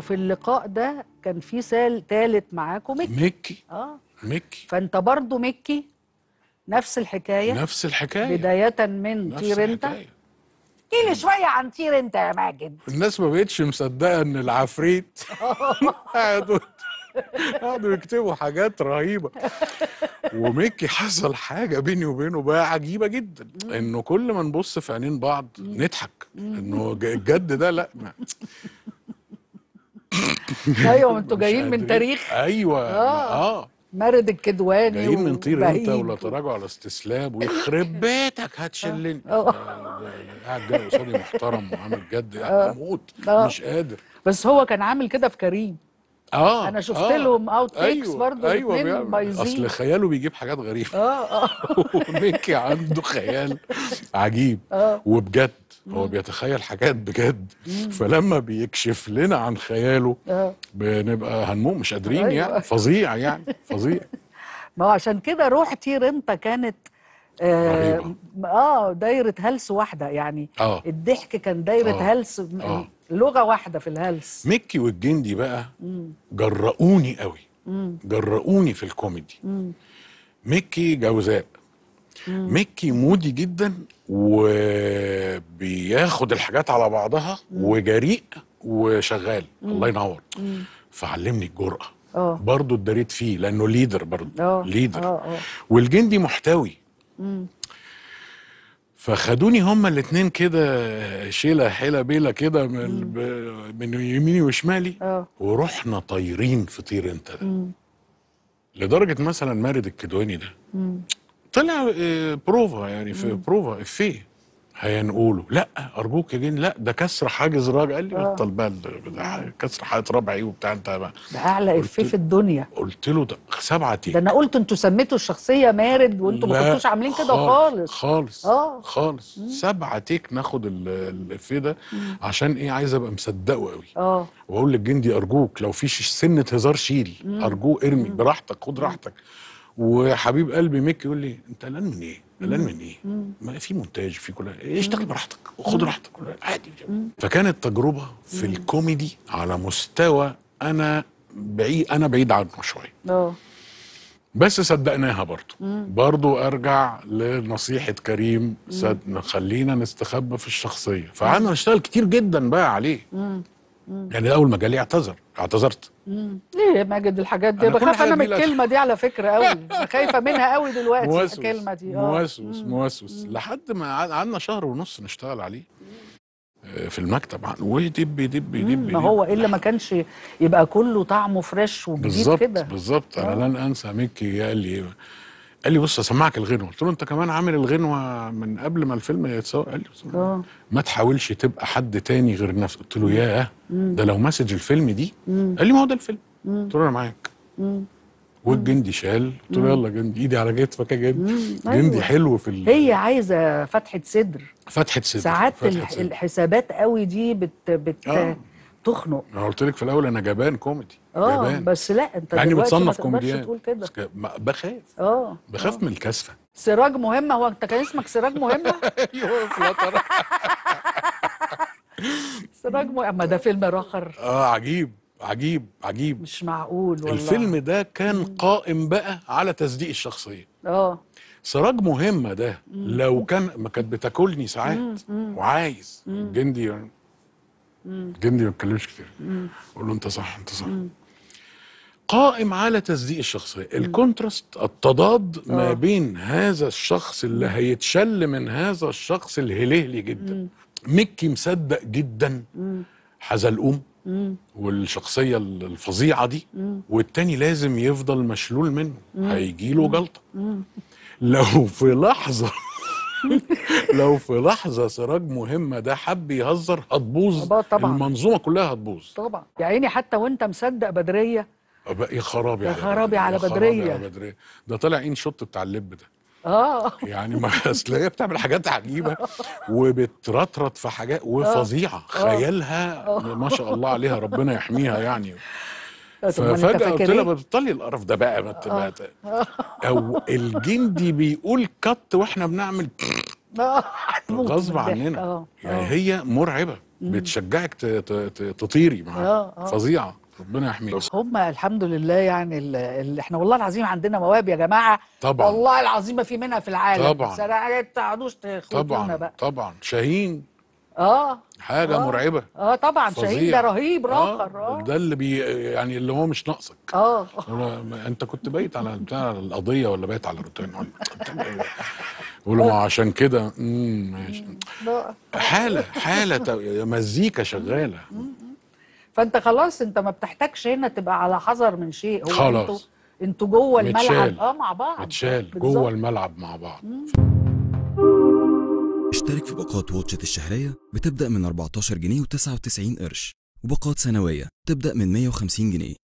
وفي اللقاء ده كان في سال ثالث معاكم مكي. مكي، فانت برضو مكي نفس الحكايه، نفس الحكايه بدايه من طير انت. احكي لي شويه عن طير انت يا ماجد. الناس ما بقتش مصدقه ان العفريت قعدوا يكتبوا حاجات رهيبه. وميكي حصل حاجه بيني وبينه بقى عجيبه جدا، انه كل ما نبص في عينين بعض نضحك، انه الجد ده لا. ايوه انتوا جايين من تاريخ. ايوه مارد الكدواني جايين من طير انت ولا تراجع على استسلام ويخرب بيتك هتشلني. قاعد جاي قصادي محترم وعامل جد قاعد اموت مش قادر. بس هو كان عامل كده في كريم. انا شفت لهم اوت تيكس برضه. اصل خياله بيجيب حاجات غريبه. وميكي عنده خيال عجيب. وبجد هو بيتخيل حاجات بجد، فلما بيكشف لنا عن خياله بنبقى هنموت مش قادرين. يعني فظيع، فظيع. ما هو عشان كده روح طير انت كانت دايره هلس واحده، يعني الضحك كان دايره هلس، لغه واحده في الهلس. مكي والجندي بقى جرؤوني قوي، جرؤوني في الكوميدي. مكي جوزاء، مكي مودي جدا وبياخد الحاجات على بعضها وجريء وشغال. الله ينور. فعلمني الجرأة برضه، اتدريت فيه لانه ليدر برضه، ليدر. والجندي محتوي. فخدوني هما الاثنين كده شيله حيله بيله كده من يميني وشمالي. ورحنا طايرين في طير انت ده. لدرجه مثلا مارد الكدواني ده طلع بروفا، يعني في بروفا افيه هينقوله، لا ارجوك يا جن، لا ده كسر حاجز راجل. قال لي بطل بقى ده كسر حاجز ربعي وبتاع انت بقى. ده اعلى افيه في الدنيا. قلت له ده 7 تيك. ده انا قلت انتوا سميتوا الشخصيه مارد وانتوا ما كنتوش عاملين كده خالص خالص. خالص. 7 تيك ناخد الافيه ده. عشان ايه؟ عايز ابقى مصدقه قوي. واقول للجندي ارجوك لو في سنه هزار شيل، ارجوك ارمي براحتك، خد راحتك. وحبيب قلبي ميك يقول لي انت قلقان من ايه؟ قلقان من ايه؟ ما في مونتاج، في كل اشتغل براحتك وخد راحتك عادي. فكانت تجربه في الكوميدي على مستوى انا بعيد عنه شويه. بس صدقناها برضه. ارجع لنصيحه كريم، خلينا نستخبى في الشخصيه. فقعدنا نشتغل كتير جدا بقى عليه. يعني اول ما جالي اعتذرت. ليه يا ماجد الحاجات دي؟ بخاف انا من الكلمه دي على فكره قوي، خايفه منها قوي دلوقتي الكلمه دي. موسوس لحد ما قعدنا شهر ونص نشتغل عليه في المكتب ودب دب دب. ما هو الا ما كانش يبقى كله طعمه فريش وجديد كده. بالظبط. انا لن انسى مكي قال لي بص اسمعك الغنوه. قلت له انت كمان عامل الغنوه من قبل ما الفيلم يتصور؟ قال لي ما تحاولش تبقى حد تاني غير نفسك. قلت له ياه، ده لو مسج الفيلم دي. قال لي ما هو ده الفيلم. قلت له انا معاك. والجندي شال. قلت له يلا جندي، ايدي على كتفك يا جندي. جندي حلو في هي عايزه فتحه صدر، فتحه صدر ساعات. الحسابات قوي دي تخنق. انا قلت لك في الاول انا جبان كوميدي. جبان. بس لا انت يعني بتصنف كوميديان. تقول كده بخاف. بخاف من الكسفه. سراج مهمه. هو انت كان اسمك سراج مهمه؟ ايوه فلتر. سراج مهمه. ما ده فيلم اخر. عجيب عجيب عجيب. مش معقول والله. الفيلم ده كان قائم بقى على تصديق الشخصيه. سراج مهمه ده لو كان ما كانت بتاكلني ساعات وعايز جندي يعني. الجندي ما بيتكلمش كتير. اقول له انت صح انت صح. قائم على تصديق الشخصيه، الكونتراست، التضاد ما بين هذا الشخص اللي هيتشل من هذا الشخص الهلهلي جدا. مكي مصدق جدا حزلقوم والشخصيه الفظيعه دي، والتاني لازم يفضل مشلول منه، هيجي له جلطه. لو في لحظة سراج مهمة ده حب يهزر هتبوظ المنظومة كلها، هتبوظ طبعا يا عيني. حتى وانت مصدق بدرية يا خرابي على بدرية. ده طلع عين شط بتاع اللب ده. يعني ما اصل هي بتعمل حاجات عجيبة وبترطرط في حاجات وفظيعة. خيالها ما شاء الله عليها، ربنا يحميها يعني. ففجأة قلت لها بطلي القرف ده بقى. أو الجندي بيقول كت واحنا بنعمل غصب عننا. يعني هي مرعبة. بتشجعك تطيري معاها. فظيعه، ربنا يحميك. هم الحمد لله يعني احنا والله العظيم عندنا موهب يا جماعه، طبعا والله العظيم ما في منها في العالم، طبعا ما تقعدوش تخوتونا بقى. طبعا شاهين حاجه مرعبه، طبعا فظيع. شاهين ده رهيب، راخر، ده اللي يعني اللي هو مش ناقصك. انت كنت بايت على بتاع القضيه ولا بايت على روتين ولا ولو عشان كده حاله مزيكا شغاله. فانت خلاص انت ما بتحتاجش هنا تبقى على حذر من شيء، هو خلاص انتوا جوه الملعب مع بعض، متشال جوه الملعب مع بعض. اشترك في باقات واتشت الشهرية بتبدأ من 14 جنيه و99 قرش، وباقات سنوية بتبدأ من 150 جنيه.